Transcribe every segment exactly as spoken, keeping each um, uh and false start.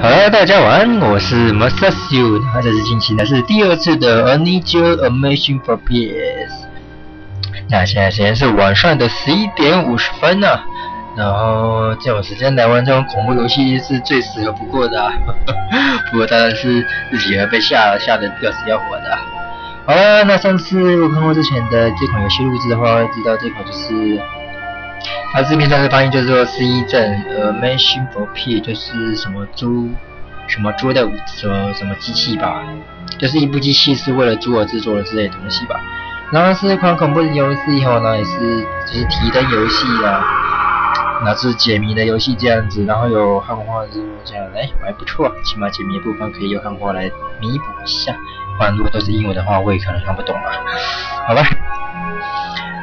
好了，大家晚安，我是 Masasyou， 那这次进行的是第二次的 I Need You Amazing for P S。那现在时间是晚上的十一点五十分呢、啊，然后这种时间来玩这种恐怖游戏是最适合不过的、啊呵呵，不过当然是自己会被吓吓得要死要活的、啊。好了，那上次我看过之前的这款游戏录制的话，会知道这款就是。它字面上的翻译叫做失忆症，呃 ，Amazing for P 就是什么猪，什么猪的什么什么机器吧，就是一部机器是为了猪而制作的之类的东西吧。然后是一款恐怖的游戏后呢，也是就是提灯游戏啊，那是解谜的游戏这样子，然后有汉化字幕这样，哎，还不错，起码解谜的部分可以用汉化来弥补一下，不然如果都是英文的话，我也可能看不懂啊，好吧。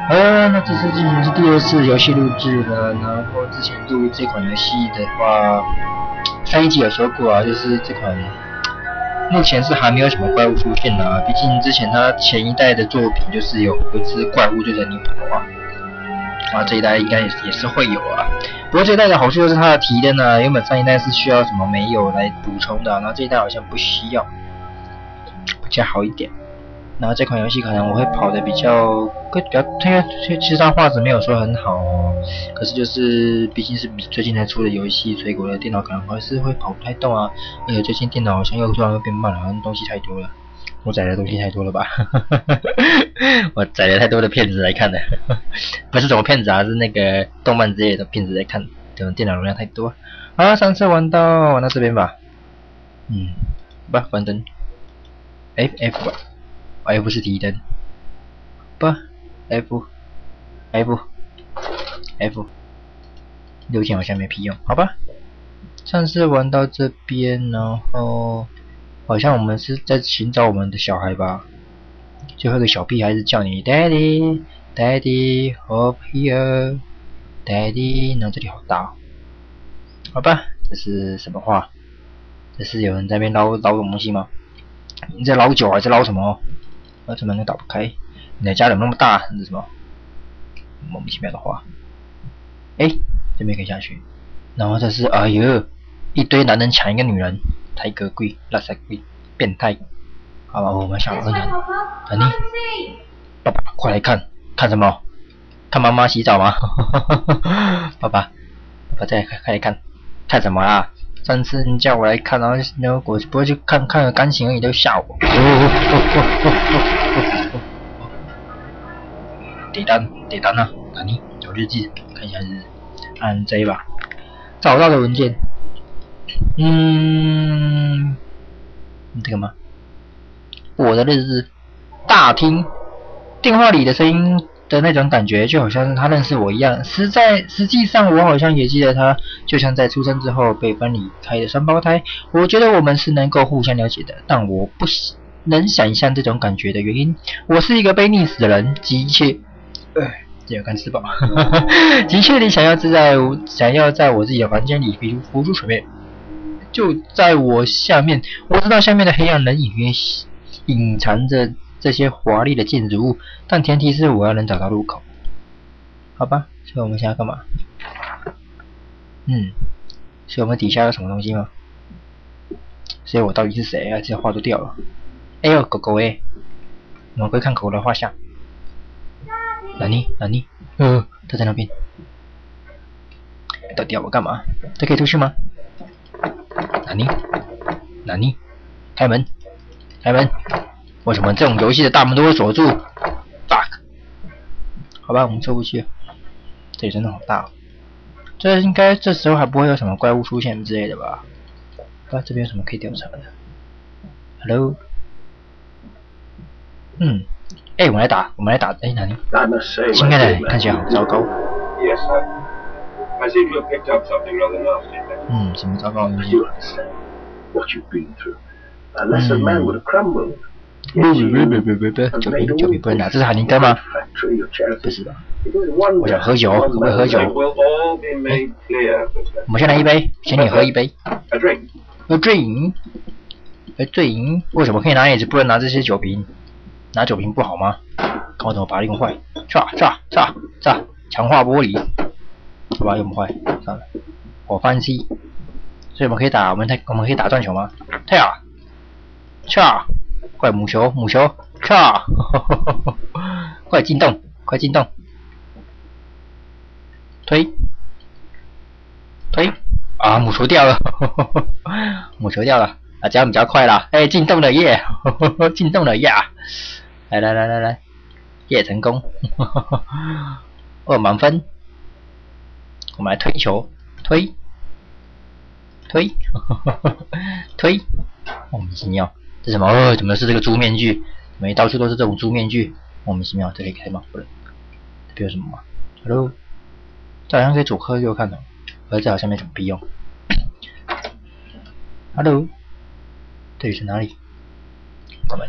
好了，那这次进行是第二次游戏录制了。然后之前录这款游戏的话，上一集有说过啊，就是这款目前是还没有什么怪物出现啊。毕竟之前它前一代的作品就是有一只怪物就在你跑啊，啊这一代应该也是也是会有啊。不过这一代的好处就是它的提灯呢，原本上一代是需要什么没有来补充的，然后这一代好像不需要，比较好一点。然后这款游戏可能我会跑的比较，会比较，因为其实它画质没有说很好哦，可是就是毕竟是最近才出的游戏，所以我的电脑可能还是会跑不太动啊。而且最近电脑好像又突然又变慢了，好像东西太多了，我载的东西太多了吧？我载了太多的片子来看的，不是什么片子啊，是那个动漫之类的片子来看，等电脑容量太多。好，上次玩到玩到这边吧，嗯，不，反正 F F 吧。F 是提灯，不 ，F，F，F， F, F 六键好像没屁用，好吧。上次玩到这边，然后好像我们是在寻找我们的小孩吧。最后一个小屁孩是叫你 Daddy，Daddy up here，Daddy， 那这里好大、哦，好吧。这是什么话？这是有人在那边捞捞东西吗？你在捞酒还是捞什么？那这门都打不开，你的家怎么那么大？这是什么莫名其妙的话？哎，这边可以下去。然后这是哎呦，一堆男人抢一个女人，太格贵，垃圾贵，变态。好吧，我们下二人。等你，爸爸，快来看看什么？看妈妈洗澡吗？爸爸，爸爸再来看一看，看什么啊？上次你叫我来看，然后然后我不会去看看个钢琴而已，都吓我。得单得单啊，哪里有日记？看一下日，按 J 吧。找到的文件，嗯，这个吗？我的日志，大厅，电话里的声音。的那种感觉，就好像是他认识我一样。实在实际上，我好像也记得他，就像在出生之后被分离开的双胞胎。我觉得我们是能够互相了解的，但我不能想象这种感觉的原因。我是一个被溺死的人，急切，呃，这有干吃饱，急切地想要自在，想要在我自己的房间里浮出水面。就在我下面，我知道下面的黑暗能隐约隐藏着。这些华丽的建筑物，但前提是我要能找到入口，好吧？所以我们现在干嘛？嗯，所以我们底下有什么东西吗？所以我到底是谁啊？这画都掉了。哎呦，狗狗哎！我们可以看狗的画像。哪里？哪里？呃，它在那边。到底要我干嘛？这可以出去吗？哪里？哪里？开门！开门！为什么这种游戏的大门都会锁住 ？bug， 好吧，我们出不去。这里真的好大、哦，这应该这时候还不会有什么怪物出现之类的吧？啊，这边有什么可以调查的 ？Hello， 嗯，哎、欸，我们来打，我们来打，哎、欸，哪里？新开的，看起来好糟糕。嗯，什么糟糕的东西？嗯。不不不不不，酒瓶酒瓶不能拿，这是海宁根吗？不是吧？我想喝酒，我会喝酒。欸、我们先来一杯，请你喝一杯。喝醉饮，喝醉饮，为什么可以拿椅子，不能拿这些酒瓶？拿酒瓶不好吗？看我怎么把它用坏！炸炸炸炸！强化玻璃，好吧，用不坏，算了。我放弃。所以我们可以打我们太我们可以打转球吗？跳，跳，快母球母球跳，快进洞快进洞，推，推啊母球掉了，呵呵呵母球掉了，啊这样比较快啦，哎、欸、进洞了耶，进洞了呀，来来来来来，耶成功，呵呵二满分。 我们来推球，推，推，呵呵呵推，莫名其妙，这什么？呃、哦，怎么是这个猪面具？怎么到处都是这种猪面具？莫名其妙，这可以开吗？不能，这有什么吗 ？Hello， 这好像可以左看右看的，而这好像没什么必要。Hello， 这里是哪里？关门。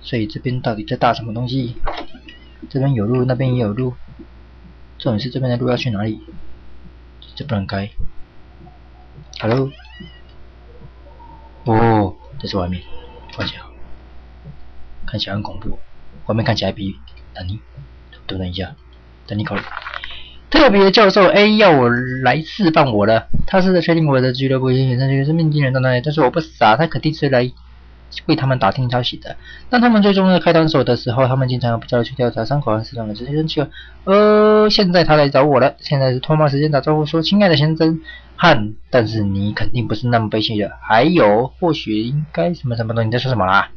所以这边到底在打什么东西？这边有路，那边也有路。 重点是这边的路要去哪里？这不能开。Hello， 哦，这是外面，关起来，看起来很恐怖。外面看起来比……等你，等等一下，等你考虑。特别教授 A 要我来释放我了，他是在确定我的俱乐部已经上去是命令人状态，但是我不傻，他肯定是来。 为他们打听消息的。当他们最终的开膛手的时候，他们经常不断去调查伤口和死亡的这些证据。呃，现在他来找我了。现在是脱帽时间，打招呼说：“亲爱的先生汉，但是你肯定不是那么悲情的。还有，或许应该什么什么东西？你在说什么啦？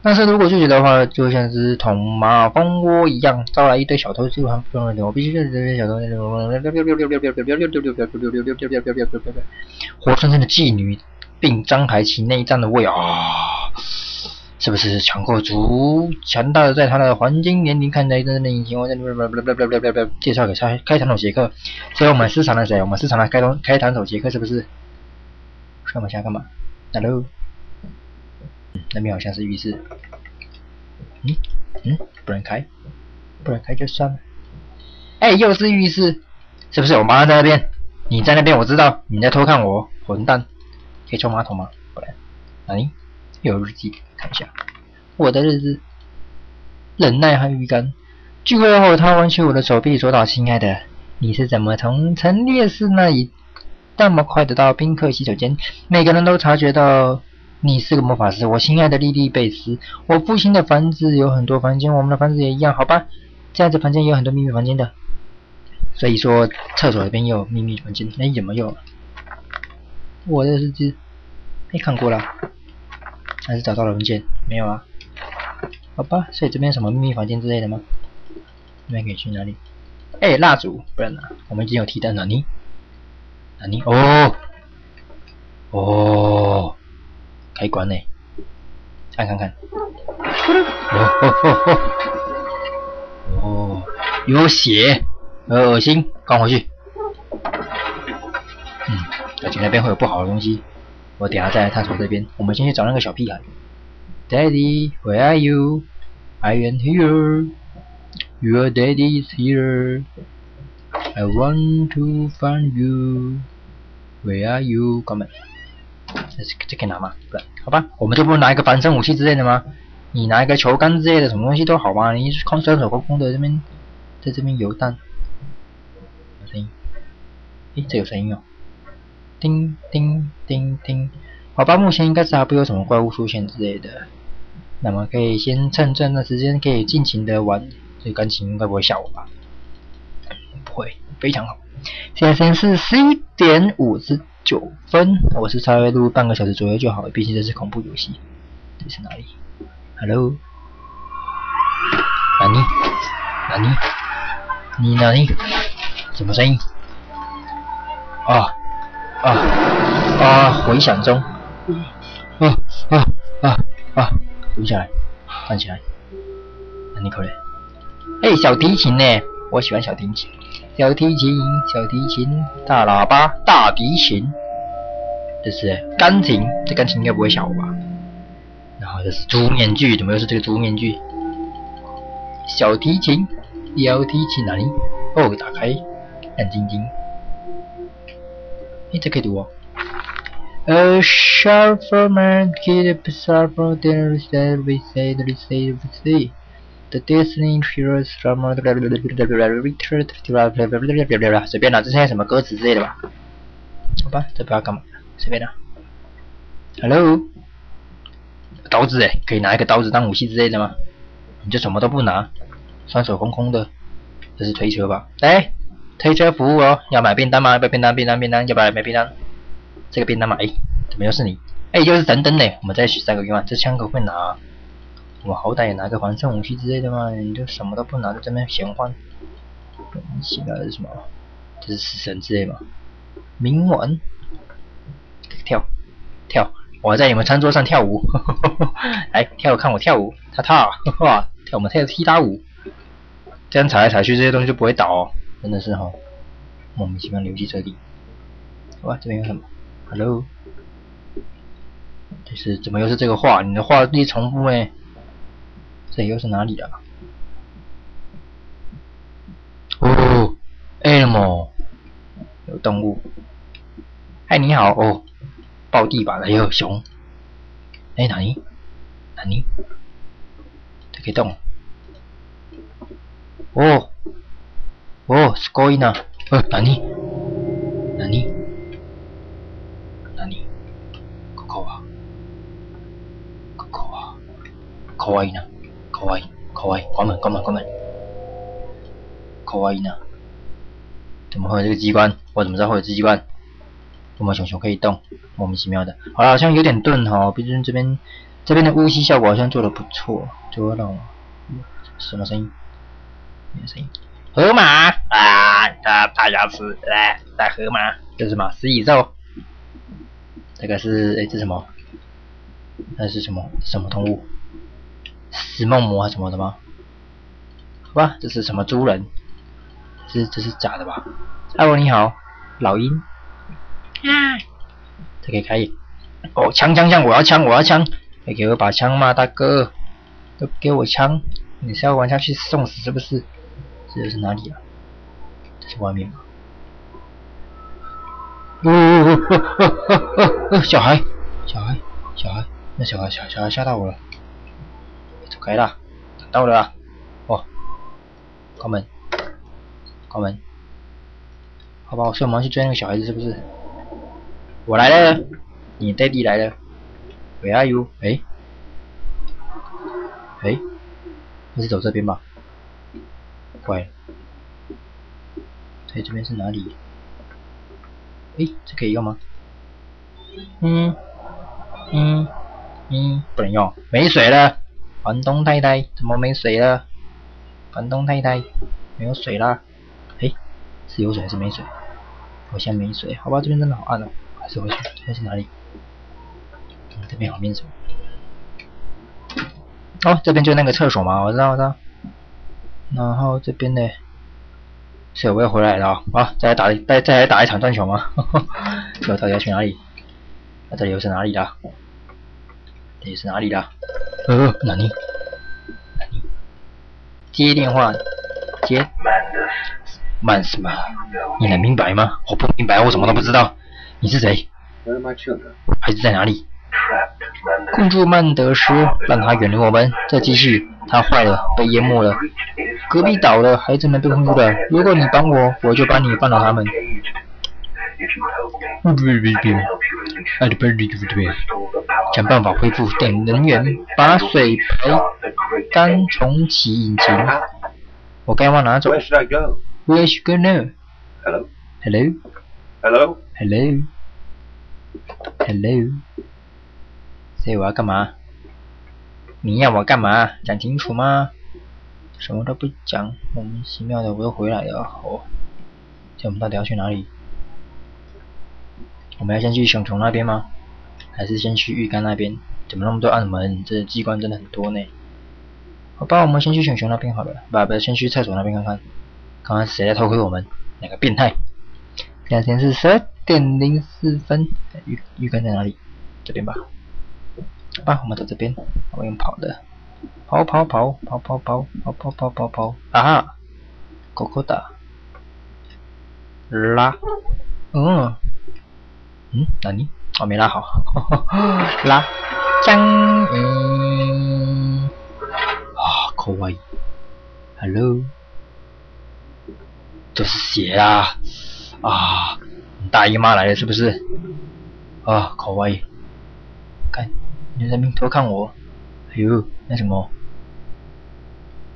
但是如果拒绝的话，就像是捅马蜂窝一样，招来一堆小偷，就还不用了。我必须认识这些小偷。活生生的妓女。 并张开其内脏的胃啊，是不是强过族强大的？在他的黄金年龄看来，真正的隐形王者。介绍给开开膛手杰克，所以我们私藏了谁？我们私藏了开膛开膛手杰克，是不是？那我们想干嘛 ？Hello， 嗯，那边好像是浴室。嗯嗯，不能开，不能开就算了。哎、欸，又是浴室，是不是？我妈在那边，你在那边，我知道你在偷看我，混蛋！ 可以冲马桶吗？不然，哪里有日记？看一下我的日志。忍耐和预感。聚会后，他弯曲我的手臂，说道：“亲爱的，你是怎么从陈列室那里那么快的到宾客洗手间？每个人都察觉到你是个魔法师。我亲爱的莉莉贝斯，我父亲的房子有很多房间，我们的房子也一样，好吧？这样子房间也有很多秘密房间的。所以说，厕所那边也有秘密房间。哎，有没有？” 我的日记，哎，看过了，还是找到了文件？没有啊，好吧，所以这边什么秘密房间之类的吗？那边可以去哪里？哎，蜡烛，不然呢、啊？我们已经有提到哪里？哪里？哦，哦，开关呢？看看看，哦哦哦哦，哦，有血，呃，恶心，关回去。 感觉那边会有不好的东西，我等下再来探索这边。我们先去找那个小屁孩。Daddy, where are you? I am here. Your daddy is here. I want to find you. Where are you? 哥们，这这可以拿吗？不然，好吧，我们就不能拿一个防身武器之类的吗？你拿一个球杆之类的，什么东西都好吧。你空双手空空的这边，在这边游荡。有声音？诶，这有声音哦。 叮叮叮叮，好吧，目前应该是还不有什么怪物出现之类的，那么可以先趁这段时间可以尽情的玩。这钢琴应该不会吓我吧？不会，非常好。现在时间是十一点五十九分，我是稍微录半个小时左右就好了，毕竟这是恐怖游戏。这是哪里 ？Hello， 哪里？哪里？你哪里？什么声音？啊！ 啊啊！回响中，啊啊啊啊！蹲下来，站起来。那你可嘞？哎，小提琴呢？我喜欢小提琴。小提琴，小提琴，大喇叭，大提琴。这是钢琴，这钢琴应该不会小吧？然后这是猪面具，怎么又是这个猪面具？小提琴，小提琴哪里？哦，打开，亮晶晶。 这可以读哦。呃 ，Sharperman kid sharper than said we said we said we said. The Disney heroes from the return to the. 随便啦，这些什么歌词之类的吧。apa tapi agak随便的。Hello， 刀子哎，可以拿一个刀子当武器之类的吗？你就什么都不拿，双手空空的，这是推车吧？哎，推车服务哦，要买便当吗？要不要便当？便当便当，要不要买便当？这个便当买，怎么又是你？哎，又是等等嘞，我们再许三个愿望，这枪可会拿。 我好歹也拿个防身武器之类的嘛，你就什么都不拿，在这边闲晃。其他的是什么？这是死神之类嘛？明晚跳跳，我在你们餐桌上跳舞，呵呵呵来跳看我跳舞，踏踏，哇，跳我们跳踢踏舞，这样踩来踩去这些东西就不会倒、哦，真的是哈、哦，莫名其妙流进这里。哇，这边有什么 ？Hello， 这是怎么又是这个画？你的画一重复哎。 这又是哪里啊？哦 ，animal， 有动物。嗨，你好哦，抱地板了，有熊。哎，哪里？哪里？这可以动。哦，哦，すごいな。呃，哪里？哪里？哪里？ここは、ここは、可愛いな。 可愛い可愛い，关门关门关门。可愛い呢？怎么会有这个机关？我怎么知道会有这机关？我们熊熊可以动，莫名其妙的。好了，好像有点钝哈，毕竟这边这边的呼吸效果好像做的不错，就让我什么声音？没有声音。河马啊，它大牙齿，来，大河马，这是什么？食蚁兽。这个是哎，这什么？那是什么什么动物？ 食梦魔什么的吗？好吧，这是什么猪人？这是这是假的吧？艾文你好，老鹰。啊，这可以开。哦，枪枪枪！我要枪，我要枪！要给我把枪嘛，大哥！要给我枪！你是要玩下去送死是不是？这又是哪里啊？这是外面吗？呜呜呜呜呜！小孩，小孩，小孩，那小孩小小孩吓到我了。 走开啦，等到了啊！哦，关门，关门。好吧，我说我们要去追那个小孩子是不是？我来了，你爹地来了。Where are you？ 哎，哎，那是走这边吧？怪了，所以这边是哪里？哎，这可以用吗？嗯，嗯，嗯，不能用，没水了。 房东太太，怎么没水了？房东太太，没有水啦！哎，是有水还是没水？好像没水。好吧，这边真的好暗哦，还是回去。这边是哪里？嗯、这边好面熟。哦，这边就那个厕所嘛，我知道，我知道。然后这边呢，水我又回来了啊、哦！啊，再来打，再再来打一场转球吗？我到底要去哪里？那、啊、这里又是哪里啦？这里是哪里啦？ 呃，哪里？哪里？接电话，接。慢什么？你能明白吗？我不明白，我什么都不知道。你是谁？孩子在哪里？控住曼德斯，让他远离我们。再继续，他坏了，被淹没了。隔壁岛了，孩子们被控住了。如果你帮我，我就帮你放倒他们。 想办法恢复电能源，把水排干，重启引擎。我该往哪走 ？Where should I go? Where should I go now? Hello. Hello. Hello. Hello. Hello. 所以我要干嘛？你要我干嘛？讲清楚吗？什么都不讲，莫名其妙的我又回来了。哦，这我们到底要去哪里？ 我们要先去熊熊那边吗？还是先去浴缸那边？怎么那么多暗门？这机关真的很多呢。好吧，我们先去熊熊那边好了。不，不，先去厕所那边看看。刚刚谁在偷窥我们？哪个变态？现在是十二点零四分。浴浴缸在哪里？这边吧。好吧，我们走这边。我用跑的，跑跑跑跑跑跑跑跑跑跑跑。啊哈，狗狗的，拉，嗯。 嗯，哪里？我、哦、没拉好，呵呵拉，将，嗯，啊，可爱 ，hello， 就是血啦，啊，大姨妈来了是不是？啊，可爱！看，你在那边偷看我。哎呦，那什么？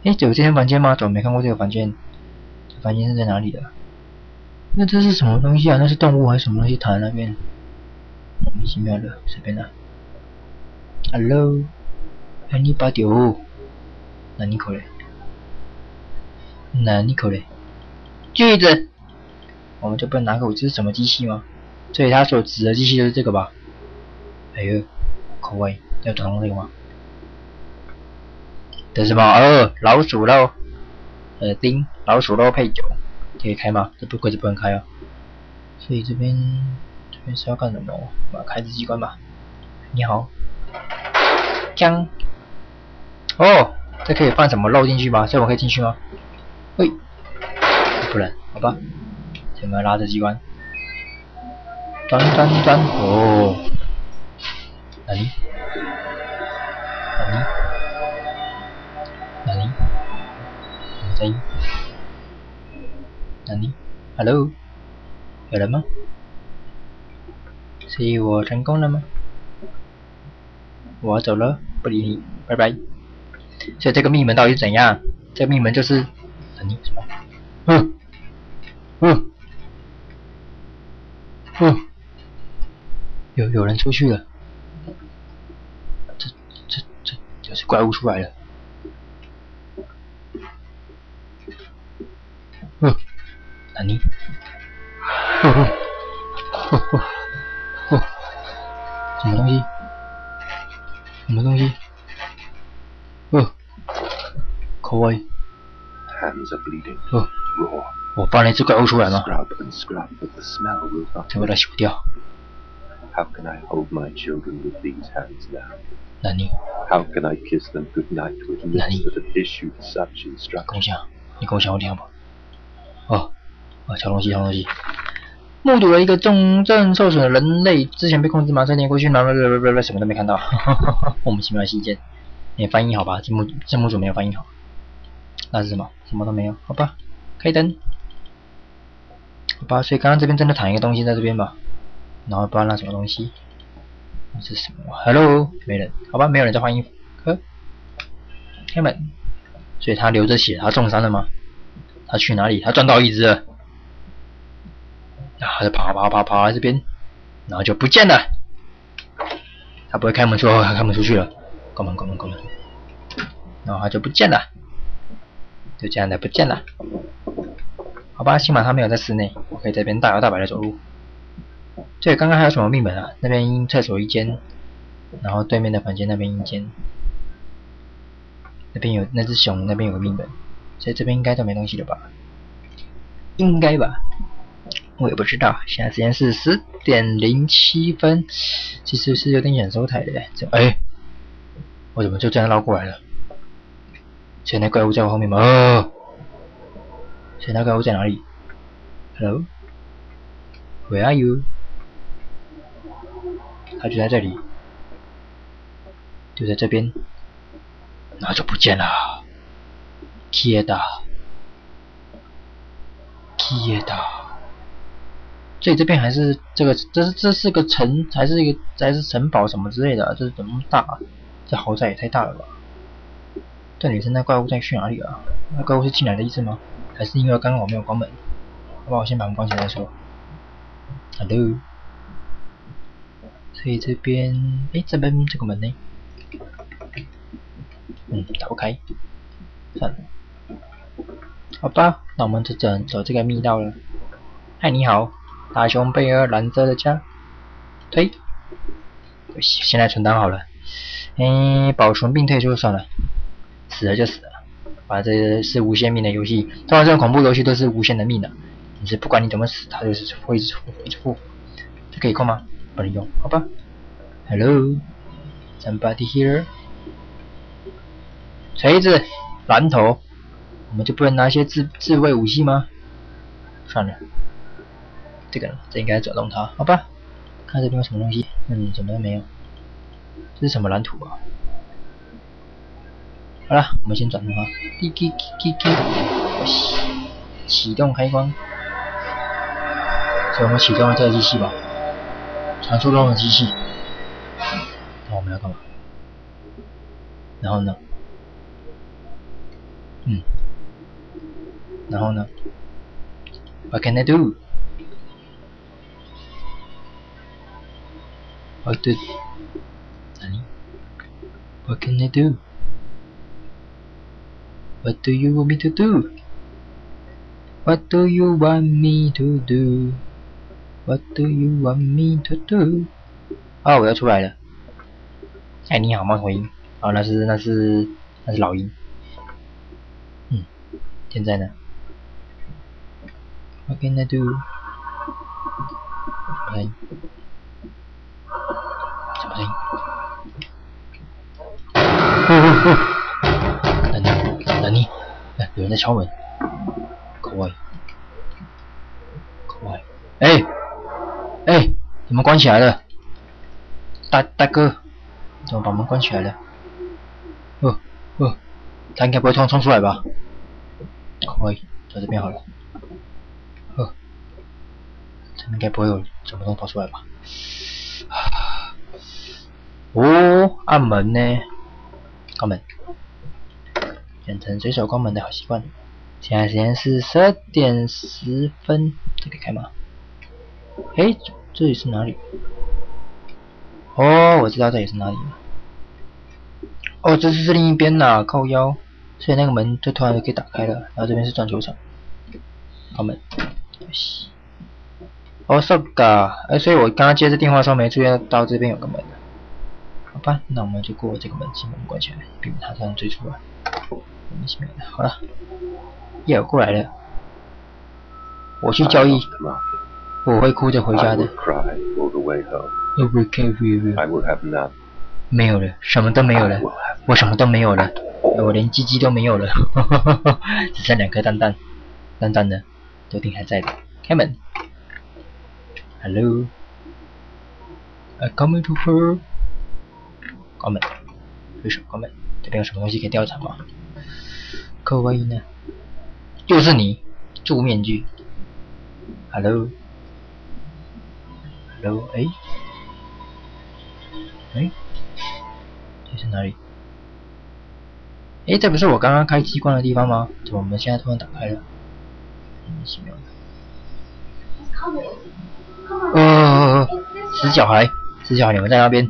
哎，有这间房间吗？怎么没看过这个房间？这房间是在哪里的？那这是什么东西啊？那是动物还是什么东西躺在那边？莫名其妙的，随便啦。Hello， anybody？ 哪里口嘞？哪里口嘞？锯子。 我们就不能拿口，这是什么机器吗？所以他所指的机器就是这个吧？哎呦，口味要转动这个吗？这是什么？哦，老鼠肉，呃，丁，老鼠肉配酒，可以开吗？这不柜子不能开啊。所以这边这边是要干什么？把开机关吧。你好，将。哦，这可以放什么肉进去吗？这我可以进去吗？喂，不能，好吧。 有没有拉着机关？转转转！哦，哪里？哪里？哪里？哪里？哪里 ？Hello， 有人吗？所以我成功了吗？我走了，不理你，拜拜。所以这个密门到底是怎样？这个密门就是哪里？什么？嗯嗯。 嗯，有有人出去了，这这这这是怪物出来了。嗯，哪里？哦哦哦哦哦，什么东西？什么东西？哦，可爱。哦。 我放了一只怪物出来了，再把它洗掉。哪里？哪里？共享，你共享我听吧。哦，啊，小东西，小东西。目睹了一个重症受损的人类之前被控制麻醉连过去，然后什么都没看到，莫名其妙的信件。你翻译好吧？字幕字幕组没有翻译好。那是什么？什么都没有，好吧。 开灯，好吧，所以刚刚这边真的躺一个东西在这边吧，然后不知道那什么东西，那是什么 ？Hello， 没人，好吧，没有人在换衣服，呵，开门，所以他流着血，他重伤了吗？他去哪里？他撞到一只了，啊，他就跑跑跑跑来这边，然后就不见了，他不会开门出，他开门出去了，关门关门关门，然后他就不见了，就这样的不见了。 好吧，起码他没有在室内，我可以在这边大摇大摆的走路。对，刚刚还有什么密门啊？那边厕所一间，然后对面的房间那边一间，那边有那只熊，那边有个密门，所以这边应该都没东西了吧？应该吧，我也不知道。现在时间是十点零七分，其实是有点想收台的。哎，我怎么就这样绕过来了？现在怪物在我后面吗？哦 所以那怪物在哪里 ？Hello， Where are you？ 他就在这里，就在这边，然后就不见了。消えた，消えた。所以这边还是这个，这是这是个城，还是一个还是城堡什么之类的？这是怎么大？这豪宅也太大了吧！这里是那怪物在去哪里啊？那怪物是进来的意思吗？ 还是因为刚刚我没有关门，好吧，我先把门关起来再说。Hello， 所以这边，哎、欸，这边这个门呢？嗯，打不开，算了。好吧，那我们就只能走这个密道了。嗨，你好，大熊贝尔兰泽的家。退，现在存档好了。嗯、欸，保存并退出算了，死了就死了。 啊，这是无限命的游戏，通常这种恐怖游戏都是无限的命的，你是不管你怎么死，它就是会一直复活，一直复活。这可以控吗？不能用，好吧。Hello，somebody here。锤子，榔头，我们就不能拿一些自自卫武器吗？算了，这个这应该转动它，好吧。看这边有什么东西，嗯，什么都没有。这是什么蓝图啊？ 好了，我们先转动它。滴滴滴滴，启动开关。什所以我们启动一台机器吧，传说中的机器。那我们要干嘛？然后呢？嗯，然后呢 ？What can I do? What do? 何 ？What can I do? What do you want me to do? What do you want me to do? What do you want me to do? 哦，我要出来了。哎，你好，猫头鹰。哦，那是那是那是老鹰。嗯，现在呢 ？What can I do？ 什么声音？什么声音？哦哦哦！ 有人在敲门，怖い，怖い。哎，哎，你们关起来了，大大哥，怎么把门关起来了？哦哦，他应该不会冲冲出来吧？怖い，在这边好了。哦，他应该不会有什么东西跑出来吧？哦，按门呢？关门。 养成随手关门的好习惯。现在时间是十二点十分，这可以开吗？哎，这里是哪里？哦，我知道这里是哪里了。哦，这是另一边呐，靠腰，所以那个门就突然就可以打开了。然后这边是转球场，关门。哦，是的，哎，所以我刚刚接这电话的时候没注意到这边有个门。好吧，那我们就过这个门，进门关起来，避免他突然追出来。 好了，耶，我过来了。我去交易，我会哭着回家的。没有了，什么都没有了，我什么都没有了，我连鸡鸡都没有了，只剩两颗蛋蛋，蛋蛋呢？都一定还在的。开门 ，Hello， I coming to her。关门，随手关门。这边有什么东西可以调查吗？ 可万一呢？又是你，住面具。Hello，Hello， 哎，哎，这是哪里？哎，这不是我刚刚开机关的地方吗？怎么我们现在突然打开了？莫名其妙的。呃，死小孩，死小孩，你们在那边。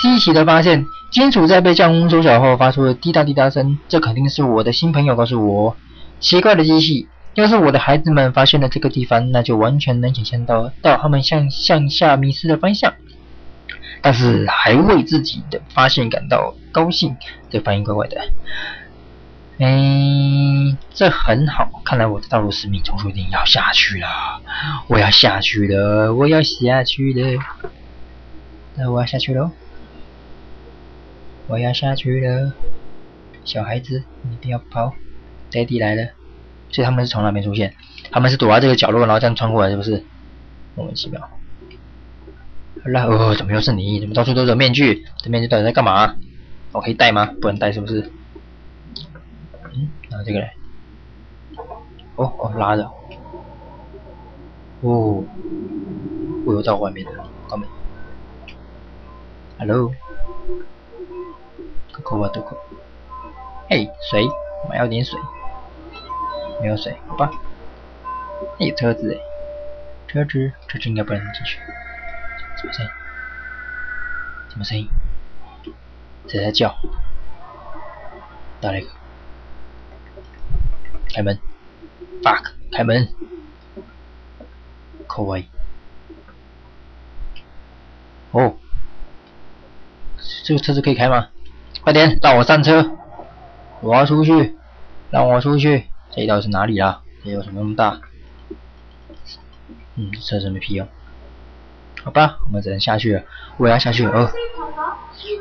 稀奇的发现。 金属在被降温缩小后发出了滴答滴答声，这肯定是我的新朋友告诉我。奇怪的机器，要是我的孩子们发现了这个地方，那就完全能想象到到他们向向下迷失的方向。但是还为自己的发现感到高兴，这反应怪怪的。嗯，这很好，看来我的道路使命终于一定要下去了，我要下去了，我要下去了，那我要下去喽。 我要下去了，小孩子，你不要跑 ，Daddy 来了。所以他们是从哪边出现？他们是躲在这个角落，然后这样穿过来，是不是？莫名其妙。那哦，怎么又是你？怎么到处都是面具？这面具到底在干嘛？我可以戴吗？不能戴，是不是？嗯，然后这个嘞，哦哦，拉着，哦，我又到外面了，关门。Hello。 可我都可。嘿，水，我要点水。没有水，好吧。哎，车子哎，车子，车子应该不能进去。什么声音？什么声音？谁在叫？打了一个。开门 ，fuck， 开门。可爱。哦，这个车子可以开吗？ 快点，让我上车！我要出去，让我出去！这里到底是哪里啊？这里有什么那么大？嗯，车子没屁用。好吧，我们只能下去了。我也要下去了哦。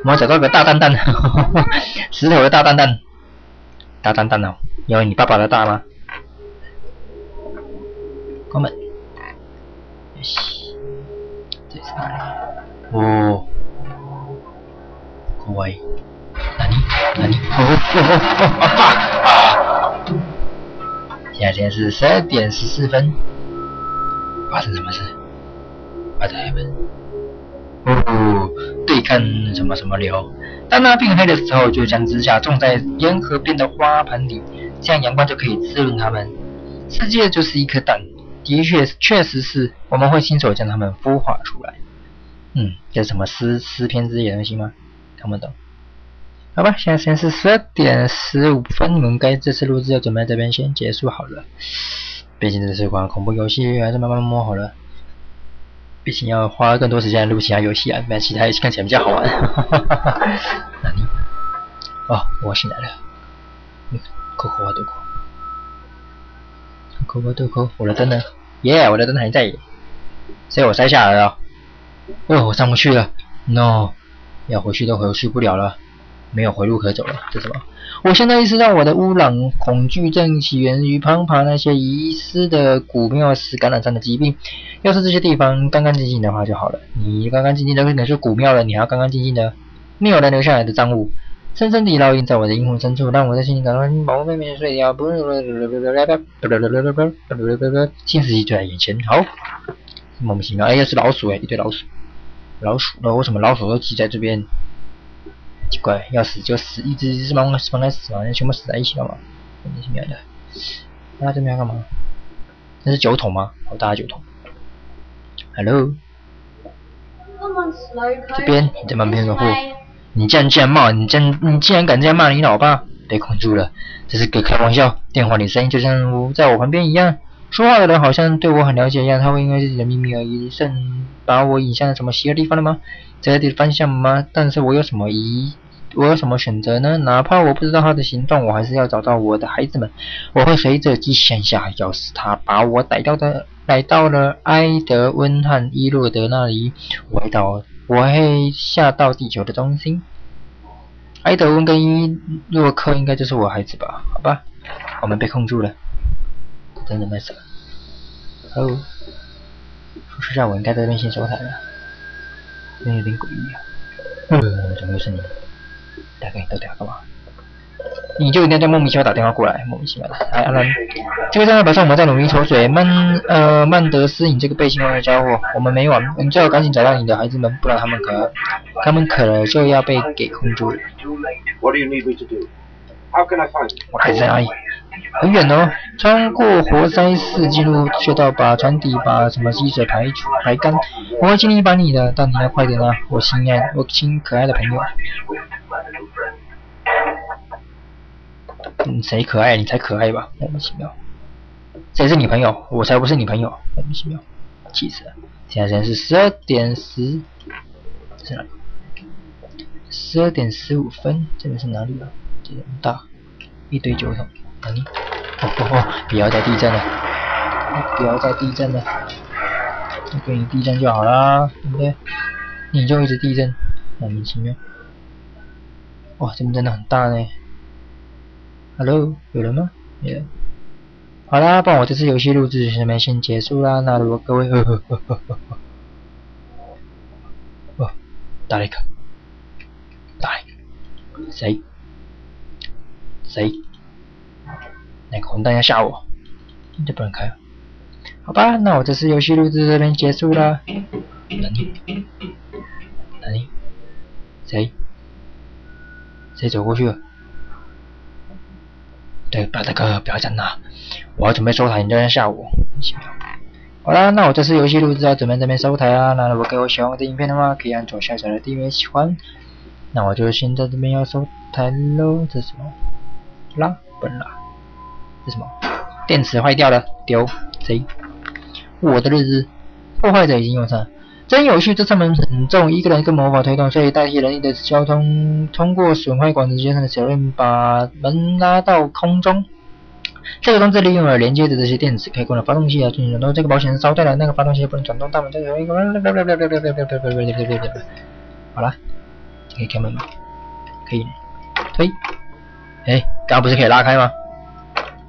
我们找到个大蛋蛋，石头的大蛋蛋，大蛋蛋哦，因为你爸爸的大吗？关门。这是哪里？哦，各位。 那你哦哦哦啊！现在时间是十二点十四分， What is the matter? What happened? 哦，对干什么什么流？当它变黑的时候，就将指甲种在沿河边的花盆里，这样阳光就可以滋润它们。世界就是一颗蛋，的确，确实是我们会亲手将它们孵化出来。嗯，这是什么诗诗篇之类的东西吗？看不懂。好吧，现在时间是十二点十五分，我们该这次录制就准备这边先结束好了。毕竟这是款恐怖游戏，还是慢慢摸好了。 毕竟要花更多时间录其他游戏啊，不然其他游戏看起来比较好玩。那你，哦，我醒来了。扣扣啊，对扣，扣扣对扣，我的灯呢？耶、yeah, ，我的灯还在，所以我摔下来了。哦，我上不去了 ，no， 要回去都回去不了了，没有回路可走了。这什么？我现在意识到我的污染恐惧症起源于庞帕那些遗失的古庙石感染上的疾病。 要是这些地方干干净净的话就好了。你干干净净的，可是古庙了，你还要干干净净的。没有人留下来的账务，深深地烙印在我的阴魂深处，让我在心里感到宝贝妹妹睡掉。新世纪就在眼前，好，莫名其妙，哎，又是老鼠哎，一堆老鼠，老鼠了，为什么老鼠都挤在这边？奇怪，要死就死，一只一只忙忙来死嘛，全部死在一起了嘛，莫名其妙的。那这边要干嘛？那是酒桶吗？好大的酒桶。 Hello， 这边你在旁边保护，你竟然竟然骂，你竟你竟然敢这样骂你老爸，被控住了，这是个开玩笑。电话里声音就像在我旁边一样，说话的人好像对我很了解一样，他会因为自己的秘密而一瞬把我引向什么邪恶地方了吗？邪恶的方向吗？但是我有什么疑？ 我有什么选择呢？哪怕我不知道他的行动，我还是要找到我的孩子们。我会随着机向下，要是他把我逮到的，逮到了埃德温和伊洛德那里，我会到，我会下到地球的中心。埃德温跟伊洛克应该就是我孩子吧？好吧，我们被控住了。等等，没事。哦，说实在，我应该在这边先收台了。真有点诡异啊！嗯，怎么又是你？ 大概你到底要干嘛？你就一定要在莫名其妙打电话过来，莫名其妙的。来，阿兰，这个账号表示我们在努力筹水。曼呃，曼德斯，你这个背信忘义的家伙，我们没完！你最好赶紧找到你的孩子们，不然他们可，他们可能就要被给控住了。我还在哪里？很远哦，穿过活塞式进入隧道，把船底把什么积水排除排干。我会尽力帮你的，但你要快点啊，我亲爱，我亲可爱的朋友。 嗯，谁可爱？你才可爱吧！莫名其妙，谁是你朋友？我才不是你朋友！莫名其妙，气死了！现在时间是十二点十，是哪里？十二点十五分，这边是哪里啊？这么大，一堆酒桶，哪里？哦哦哦！不要再地震了，不要再地震了，我给你地震就好啦，对不对？你就一直地震，莫名其妙。哇，这边真的很大呢。 Hello， 有人吗？没人。好啦，不然我这次游戏录制就这边先结束啦。那如果各位，呵呵呵呵呵哦，打了一个，打了一个，谁？谁？哪个混蛋要吓我？这不能开。好吧，那我这次游戏录制这边结束啦。哪里？哪里？谁？谁走过去了？ 对，大哥，不要讲了，我要准备收台，你就在吓我。好啦，那我这次游戏录制要准备这边收台啦。那如果各位喜欢我的影片的话，可以按左下角的订阅喜欢。那我就先在这边要收台喽。这是什么？啦，本啦，这是什么？电池坏掉了，丢谁？我的日志，破坏者已经用上。 真有趣，这上面很重，一个人一个魔法推动，所以代替人力的交通，通过损坏管子接上的手链把门拉到空中。这个装置利用了连接的这些电子，可以供了发动器啊进行转动。这个保险是烧掉了，那个发动器不能转动大门。这个好了，可以开门吗？可以推。哎，刚刚不是可以拉开吗？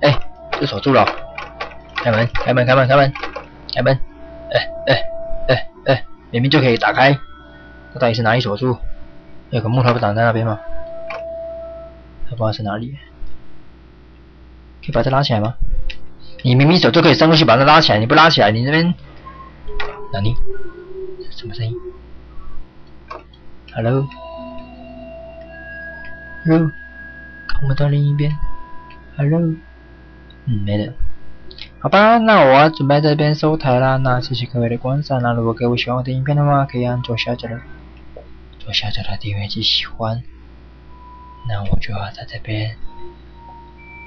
哎，这锁住了。开门，开门，开门，开门，开门。哎哎。 明明就可以打开，这到底是哪里锁住？有个木头不挡在那边吗？还不知道是哪里，可以把它拉起来吗？你明明手就可以伸过去把它拉起来，你不拉起来，你那边哪里？什么声音 ？Hello， 肉，看不到另一边。Hello， 嗯，没了。好吧，那我准备在这边收台啦。那谢谢各位的观赏。那如果各位喜欢我的影片的话，可以按左下角的左下角的订阅及喜欢。那我就要在这边，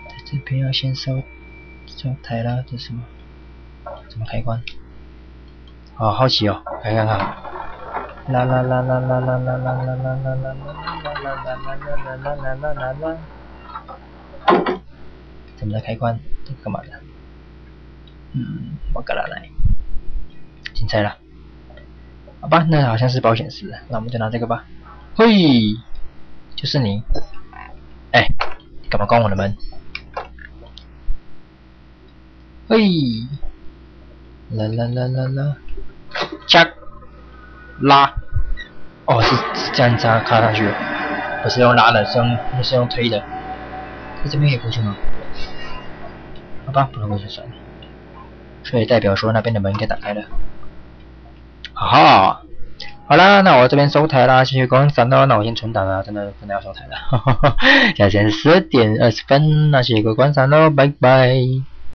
在这边要先收收台啦。这是什么？怎么开关？ 好好奇哦，来看看。啦啦啦啦啦啦啦啦啦啦啦啦啦啦啦！怎么在开关？这干嘛的？嗯，我干了来，精彩了。好吧，那好像是保险丝，那我们就拿这个吧。嘿，就是你。哎，你干嘛关我的门？嘿，啦啦啦啦啦。 加拉，哦，是是这样子啊，卡上去，不是用拉的，是用不是用推的。在这边可以过去吗？好吧，不能过去算了。所以代表说那边的门给打开了。哈哈，好啦，那我这边收台啦，谢谢观赏喽。那我先存档了，真的真的要收台了。现在是十点二十分，那谢谢各位观赏喽，拜拜。